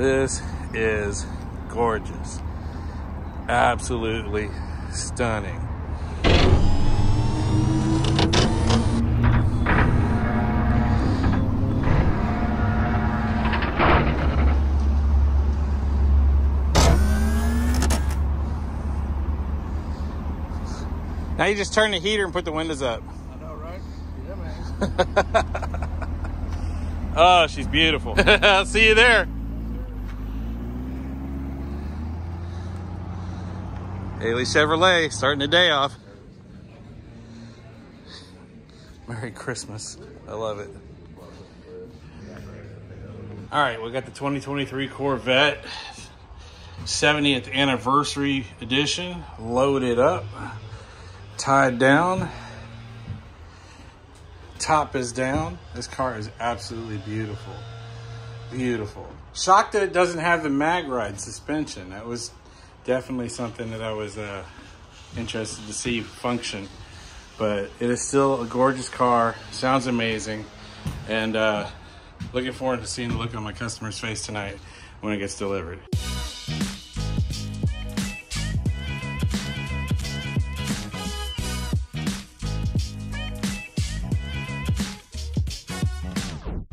This is gorgeous. Absolutely stunning. Now you just turn the heater and put the windows up. I know, right? Yeah, man. Oh, she's beautiful. I'll see you there. Haley Chevrolet, starting the day off. Merry Christmas. I love it. All right, we got the 2023 Corvette 70th anniversary edition loaded up. Tied down, top is down. This car is absolutely beautiful, beautiful. Shocked that it doesn't have the mag ride suspension. That was definitely something that I was interested to see function, but it is still a gorgeous car. Sounds amazing, and looking forward to seeing the look on my customer's face tonight when it gets delivered.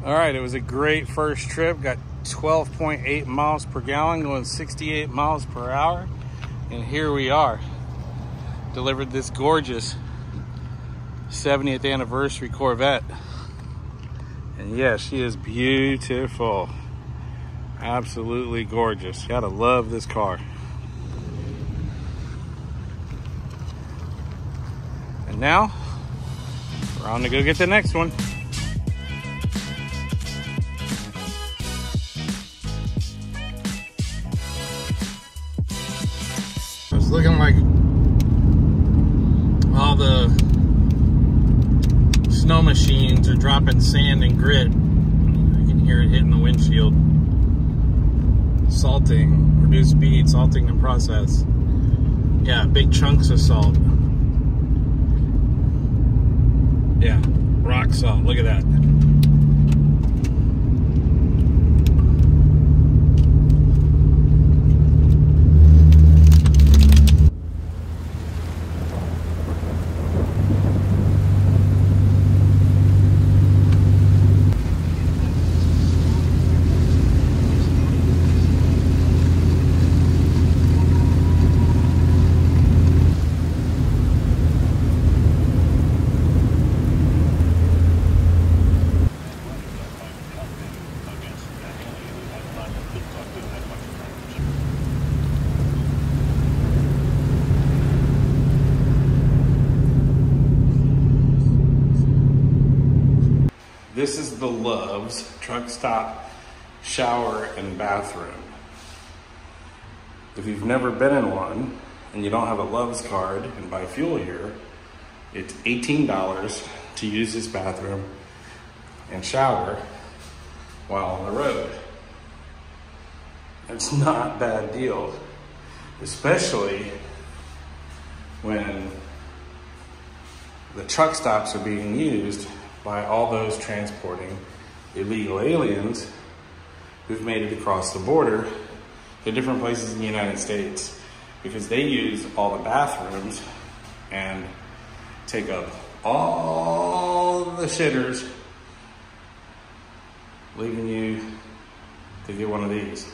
All right, it was a great first trip. Got 12.8 miles per gallon, going 68 miles per hour. And here we are. Delivered this gorgeous 70th anniversary Corvette. And yeah, she is beautiful. Absolutely gorgeous. Gotta love this car. And now, we're on to go get the next one. Looking like all the snow machines are dropping sand and grit. I can hear it hitting the windshield. Salting, reduce speed, salting the process. Yeah, big chunks of salt. Yeah, rock salt, look at that. This is the Love's Truck Stop shower and bathroom. If you've never been in one and you don't have a Love's card and buy fuel here, it's $18 to use this bathroom and shower while on the road. It's not a bad deal, especially when the truck stops are being used by all those transporting illegal aliens who've made it across the border to different places in the United States, because they use all the bathrooms and take up all the shitters, leaving you to get one of these.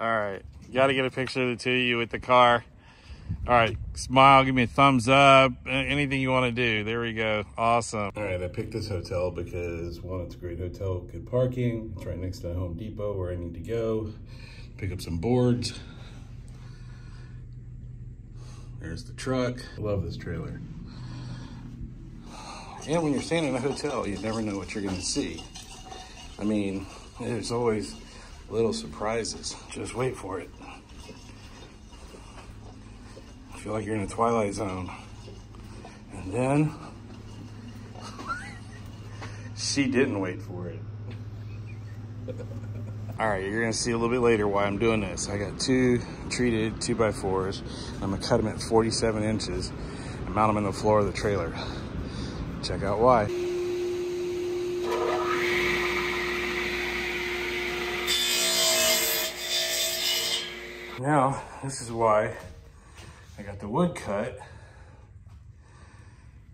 All right, you gotta get a picture of the two of you with the car. All right, smile, give me a thumbs up, anything you want to do. There we go, awesome. All right, I picked this hotel because one, it's a great hotel, good parking. It's right next to Home Depot where I need to go, pick up some boards. There's the truck. I love this trailer. And when you're staying in a hotel, you never know what you're gonna see. I mean, there's always little surprises. Just wait for it. Feel like you're in a Twilight Zone. And then she didn't wait for it. All right, you're gonna see a little bit later why I'm doing this. I got two treated 2x4s. I'm gonna cut them at 47 inches and mount them in the floor of the trailer. Check out why. Now, this is why I got the wood cut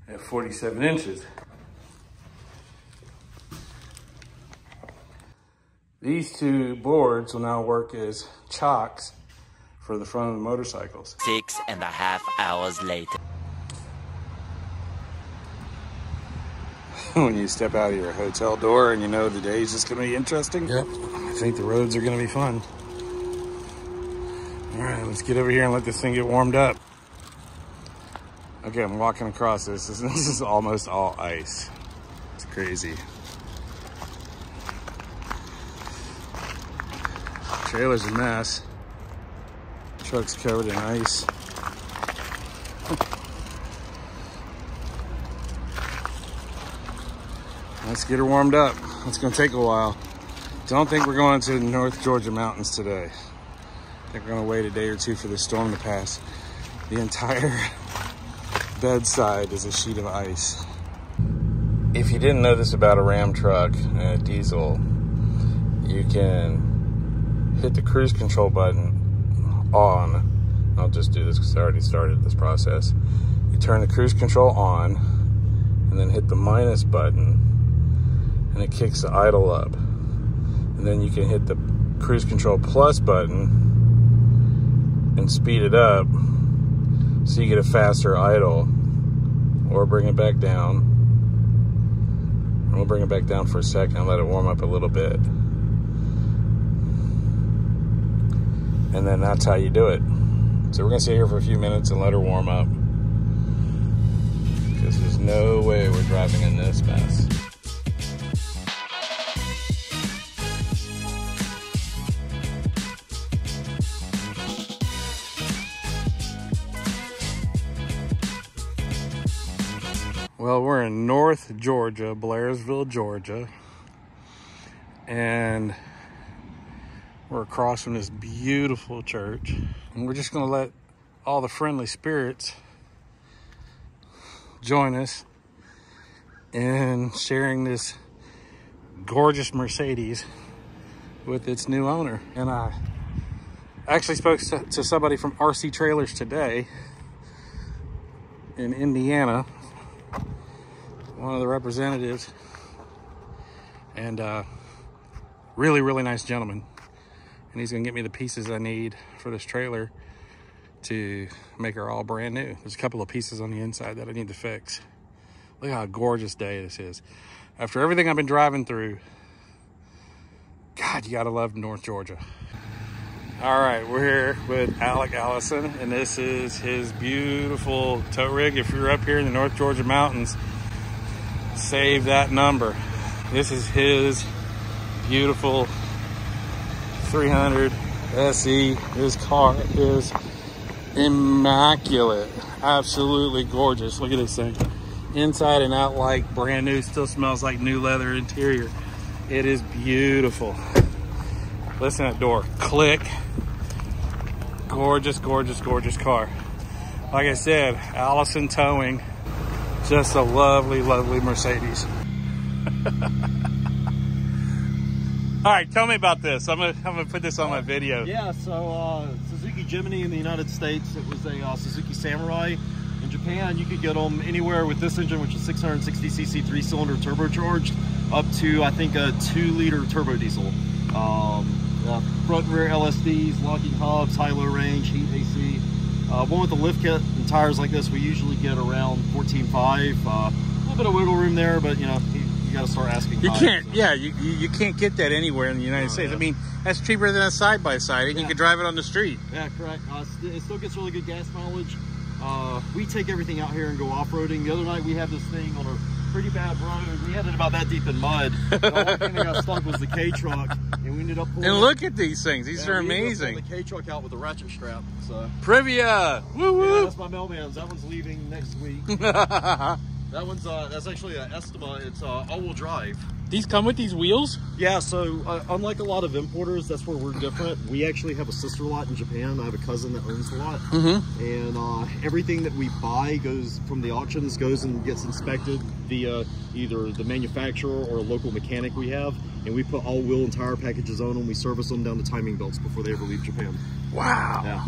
at 47 inches. These two boards will now work as chocks for the front of the motorcycles. 6.5 hours later. When you step out of your hotel door and you know the day's just gonna be interesting. Yep. I think the roads are gonna be fun. All right, let's get over here and let this thing get warmed up. Okay, I'm walking across this. This is almost all ice. It's crazy. Trailer's a mess. Truck's covered in ice. Let's get her warmed up. It's gonna take a while. Don't think we're going to the North Georgia mountains today. I think we're gonna wait a day or two for the storm to pass. The entire bedside is a sheet of ice. If you didn't know this about a Ram truck and a diesel, you can hit the cruise control button on. I'll just do this because I already started this process. You turn the cruise control on and then hit the minus button, and it kicks the idle up. And then you can hit the cruise control plus button and speed it up so you get a faster idle, or bring it back down. And we'll bring it back down for a second and let it warm up a little bit. And then that's how you do it. So we're gonna sit here for a few minutes and let her warm up, because there's no way we're driving in this mess. Well, we're in North Georgia, Blairsville, Georgia, and we're across from this beautiful church, and we're just gonna let all the friendly spirits join us in sharing this gorgeous Mercedes with its new owner. And I actually spoke to somebody from RC Trailers today in Indiana, one of the representatives, and really, really nice gentleman. And he's gonna get me the pieces I need for this trailer to make her all brand new. There's a couple of pieces on the inside that I need to fix. Look how gorgeous day this is. After everything I've been driving through, God, you gotta love North Georgia. All right, we're here with Alec Allison, and this is his beautiful tow rig. If you're up here in the North Georgia mountains, save that number. This is his beautiful 300 SE. His car is immaculate, absolutely gorgeous. Look at this thing, inside and out, like brand new. Still smells like new leather interior. It is beautiful. Listen to that door click. Gorgeous, gorgeous, gorgeous car. Like I said, Allison Towing. Just a lovely, lovely Mercedes. All right, tell me about this. I'm gonna put this on my video. Yeah, so Suzuki Jimny in the United States. It was a Suzuki Samurai. In Japan, you could get them anywhere with this engine, which is 660cc, three-cylinder turbocharged, up to, I think, a 2-liter turbo diesel. Front and rear LSDs, locking hubs, high-low range, heat AC. One with the lift kit and tires like this, we usually get around 14.5. A little bit of wiggle room there, but you know, you got to start asking. You can't, so. Yeah, you can't get that anywhere in the United States. Yeah. I mean, that's cheaper than a side by side, and yeah, you can drive it on the street. Yeah, correct. It still gets really good gas mileage. We take everything out here and go off roading. The other night we had this thing on a pretty bad road. We had it about that deep in mud. The only thing that got stuck was the K truck, and we ended up pulling. And look at these things; these are amazing. We ended up pulling the K truck out with a ratchet strap. So Privia, woo woo. Yeah, that's my mailman's. That one's leaving next week. That one's that's actually an Estima. It's all-wheel drive. These come with these wheels? Yeah, so unlike a lot of importers, that's where we're different. We actually have a sister lot in Japan. I have a cousin that owns the lot. Mm-hmm. And everything that we buy goes from the auctions, goes and gets inspected via either the manufacturer or a local mechanic we have. And we put all wheel and tire packages on them. We service them down to timing belts before they ever leave Japan. Wow. Yeah.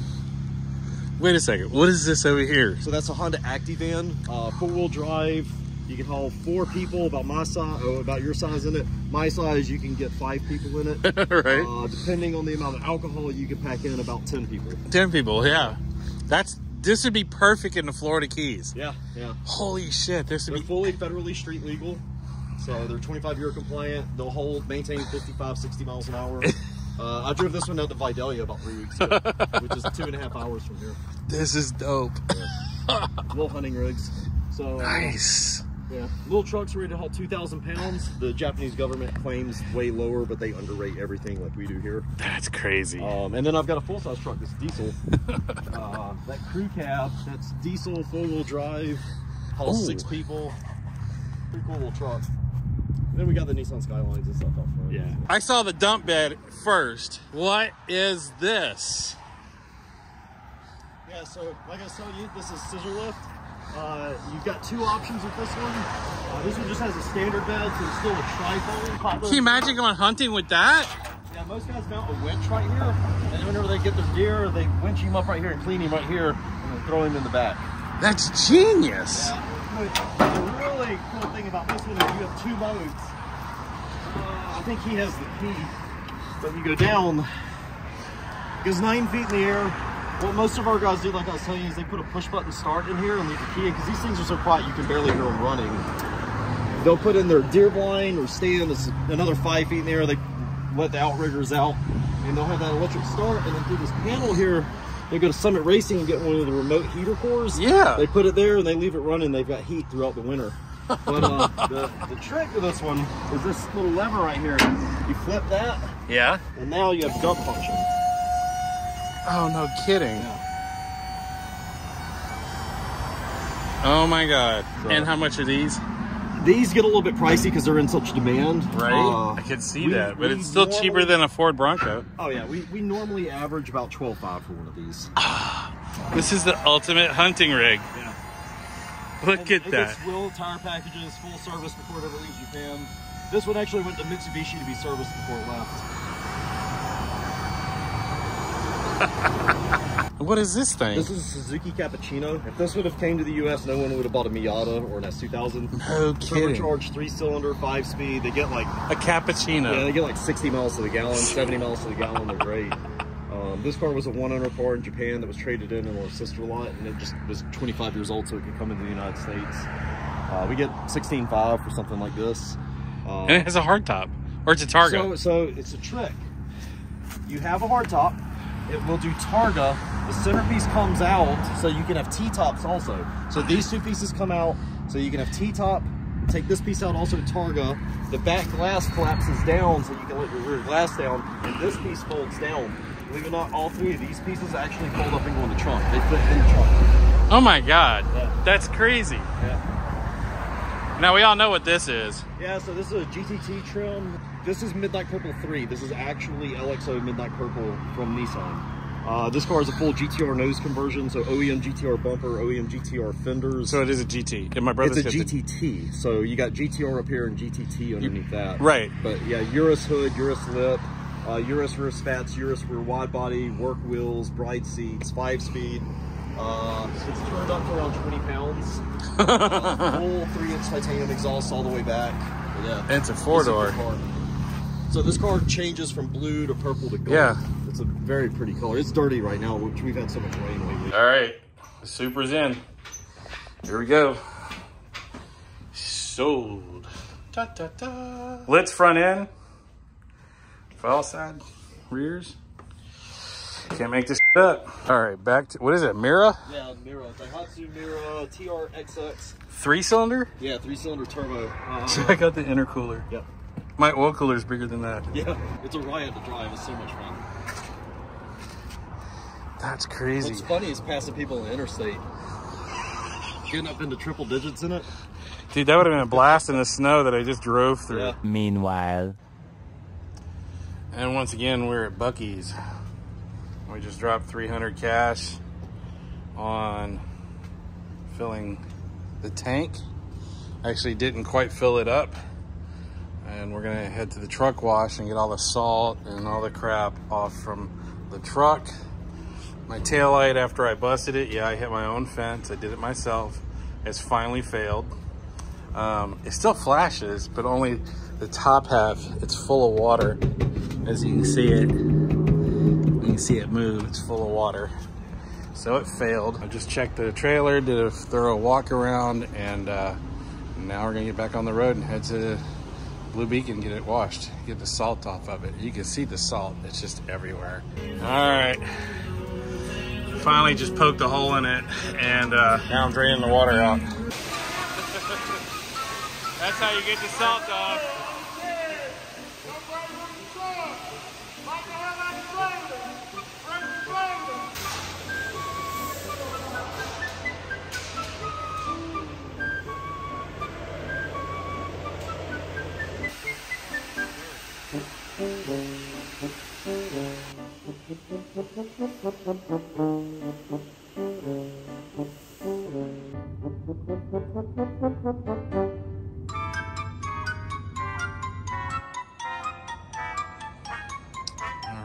Wait a second. What is this over here? So that's a Honda Acty van, four-wheel drive. You can haul four people about my size, about your size in it. My size, you can get 5 people in it. Right. Depending on the amount of alcohol, you can pack in about 10 people. 10 people, yeah. This would be perfect in the Florida Keys. Yeah, yeah. Holy shit, this would be fully federally street legal. So they're 25-year compliant. They'll hold, maintain 55, 60 miles an hour. I drove this one out to Vidalia about 3 weeks ago, which is 2.5 hours from here. This is dope. Yeah. Little hunting rigs. So nice. Yeah, little trucks ready to haul 2,000 pounds. The Japanese government claims way lower, but they underrate everything like we do here. That's crazy. And then I've got a full-size truck that's diesel. That crew cab, that's diesel, four-wheel drive, hauls 6 people. Pretty cool little truck. And then we got the Nissan Skylines and stuff up front. Yeah. I saw the dump bed first. What is this? Yeah, so like I was telling you, this is scissor lift. You've got 2 options with this one. This one just has a standard bed, so it's still a trifold. Can you imagine going hunting with that? Yeah, most guys mount a winch right here, and then whenever they get their deer, they winch him up right here and clean him right here, and then throw him in the back. That's genius. Yeah, but the really cool thing about this one is you have 2 modes. I think he has the key. But you go down, it goes 9 feet in the air. What most of our guys do, like I was telling you, is they put a push button start in here and leave the key in, because these things are so quiet you can barely hear them running. They'll put in their deer blind or stand another 5 feet in the air. They let the outriggers out and they'll have that electric start, and then through this panel here they go to Summit Racing and get one of the remote heater cores. Yeah, they put it there and they leave it running. They've got heat throughout the winter. But the trick of this one is this little lever right here. You flip that, yeah, and now you have dump function. Oh, no kidding. Yeah. Oh my God. So, and how much are these? These get a little bit pricey because they're in such demand. Right? I can see that, but it's still cheaper than a Ford Bronco. Oh yeah, we normally average about $12,500 for one of these. This is the ultimate hunting rig. Yeah. Look at that. It's wheel, tire packages, full service before it ever leaves Japan. This one actually went to Mitsubishi to be serviced before it left. What is this thing? This is a Suzuki Cappuccino. If this would have came to the US, no one would have bought a Miata or an S2000. No kidding. Turbocharged, 3-cylinder, 5-speed. They get like a Cappuccino. Yeah, they get like 60 miles to the gallon, 70 miles to the gallon. They're great. This car was a one-owner car in Japan that was traded in on a sister lot, and it just was 25 years old, so it could come into the United States. We get 16.5 for something like this. And it has a hard top, or it's a Targa. So it's a trick. You have a hard top. It will do Targa. The centerpiece comes out, so you can have T-tops also. So these 2 pieces come out, so you can have T-top. Take this piece out also to Targa. The back glass collapses down, so you can let your rear glass down. And this piece folds down. Believe it or not, all 3 of these pieces actually fold up and go in the trunk. They fit in the trunk. Oh my God, yeah. That's crazy. Yeah. Now we all know what this is. Yeah, so this is a GTT trim. This is Midnight Purple 3. This is actually LXO Midnight Purple from Nissan. This car is a full GTR nose conversion, so OEM GTR bumper, OEM GTR fenders. So it is a GT. And my brother said it's a GTT. So you got GTR up here and GTT underneath that. Right. But yeah, Urus hood, Urus lip, Urus rear spats, Urus rear wide body, work wheels, bride seats, 5-speed. It's turned up to around 20 pounds. Full 3-inch titanium exhaust all the way back. But yeah. And it's a 4-door. So this car changes from blue to purple to gold. Yeah. It's a very pretty color. It's dirty right now, which we've had so much rain lately. All right, the Supra's in. Here we go. Sold. Da, da, da. Blitz front end. Foul side, rears. Can't make this up. All right, back to, what is it, Mira? Yeah, Mira, Daihatsu Mira, TRXX. 3-cylinder? Yeah, 3-cylinder turbo. Check out the intercooler. Yep. My oil cooler is bigger than that. Yeah, it's a riot to drive. It's so much fun. That's crazy. What's funny is passing people in the interstate. getting up into triple digits in it. Dude, that would have been a blast in the snow that I just drove through. Yeah. Meanwhile. And once again, we're at Buc-ee's. We just dropped 300 cash on filling the tank. Actually didn't quite fill it up. And we're gonna head to the truck wash and get all the salt and all the crap off from the truck. My taillight, after I busted it, yeah, I hit my own fence. I did it myself. It's finally failed. It still flashes, but only the top half, it's full of water. As you can see it, you can see it move, it's full of water. So it failed. I just checked the trailer, did a thorough walk around, and now we're gonna get back on the road and head to Blue Beacon, get it washed, get the salt off of it. You can see the salt, it's just everywhere. All right, finally just poked a hole in it, and now I'm draining the water out. That's how you get the salt off.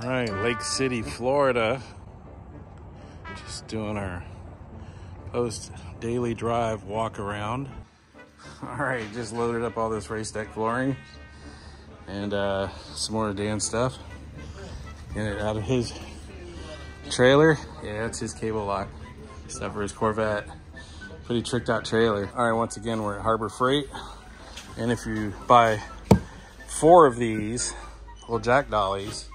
Alright, Lake City, Florida. Just doing our post daily drive walk around. Alright, just loaded up all this race deck flooring and some more of Dan's stuff. Get it out of his trailer. Yeah, that's his cable lock. Except for his Corvette. Pretty tricked out trailer. All right, once again, we're at Harbor Freight. And if you buy 4 of these little jack dollies,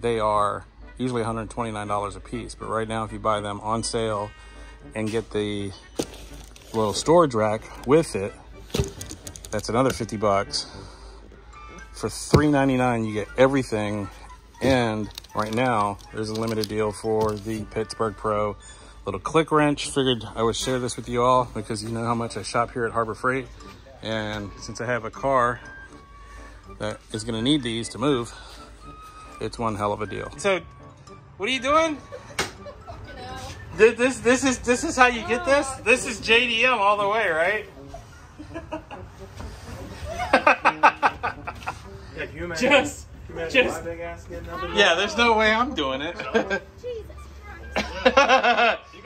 they are usually $129 a piece. But right now, if you buy them on sale and get the little storage rack with it, that's another 50 bucks. For $3.99, you get everything. And right now, there's a limited deal for the Pittsburgh Pro little click wrench. Figured I would share this with you all because you know how much I shop here at Harbor Freight. And since I have a car that is gonna need these to move, it's one hell of a deal. So, what are you doing? This is how you get this? This is JDM all the way, right? Just big ass getting up and yeah, there's no way I'm doing it. Jesus Christ.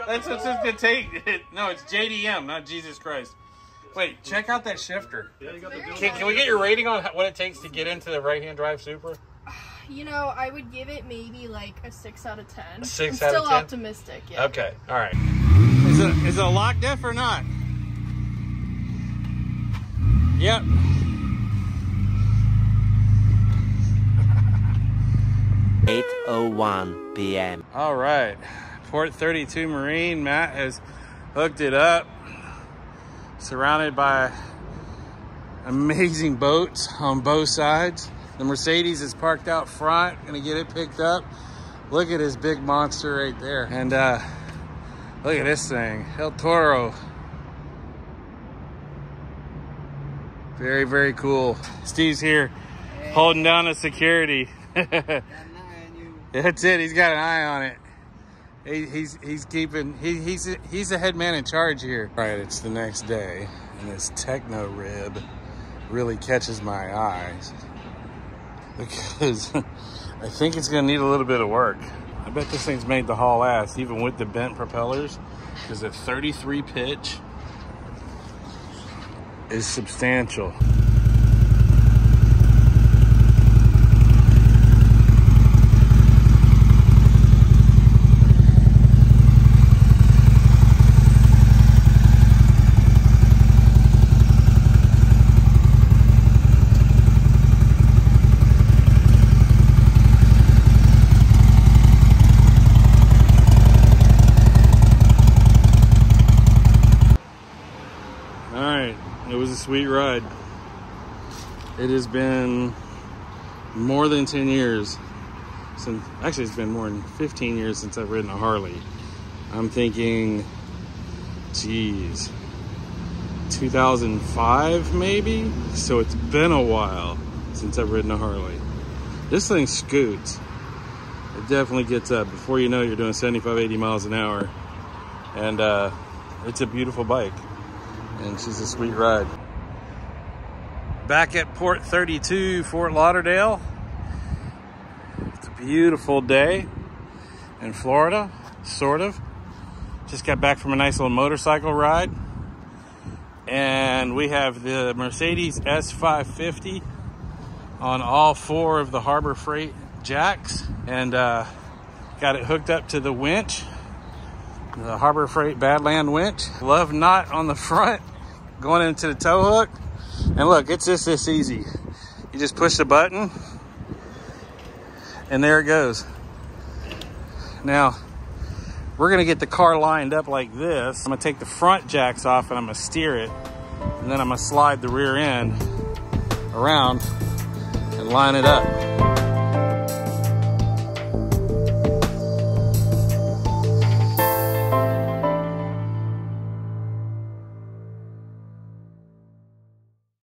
That's what's gonna take. No, it's JDM, not Jesus Christ. Wait, check out that shifter. Yeah, you got the can we get your rating on what it takes to get into the right-hand drive Supra? You know, I would give it maybe like a 6 out of 10. A 6 out of 10? Still optimistic. Yeah. Okay. All right. Is it a lock diff or not? Yep. p.m. All right, Port 32 Marine, Matt has hooked it up. Surrounded by amazing boats on both sides. The Mercedes is parked out front, gonna get it picked up. Look at his big monster right there. And look at this thing, El Toro. Very, very cool. Steve's here, hey, holding down the security. That's it. He's got an eye on it. He's the head man in charge here. All right, it's the next day, and this techno rib really catches my eyes because I think it's gonna need a little bit of work. I bet this thing's made to haul ass, even with the bent propellers, because the 33 pitch is substantial. Sweet ride. It has been more than 10 years since, actually it's been more than 15 years since I've ridden a Harley. I'm thinking Jeez. 2005 maybe? So it's been a while since I've ridden a Harley. This thing scoots. It definitely gets up. Before you know it, you're doing 75, 80 miles an hour. And it's a beautiful bike. And she's a sweet ride. Back at Port 32, Fort Lauderdale. It's a beautiful day in Florida, sort of. Just got back from a nice little motorcycle ride. And we have the Mercedes S550 on all four of the Harbor Freight jacks. And got it hooked up to the winch, the Harbor Freight Badland winch. Love knot on the front, going into the tow hook. And look, it's just this easy. You just push the button and there it goes. Now, we're gonna get the car lined up like this. I'm gonna take the front jacks off and I'm gonna steer it. And then I'm gonna slide the rear end around and line it up.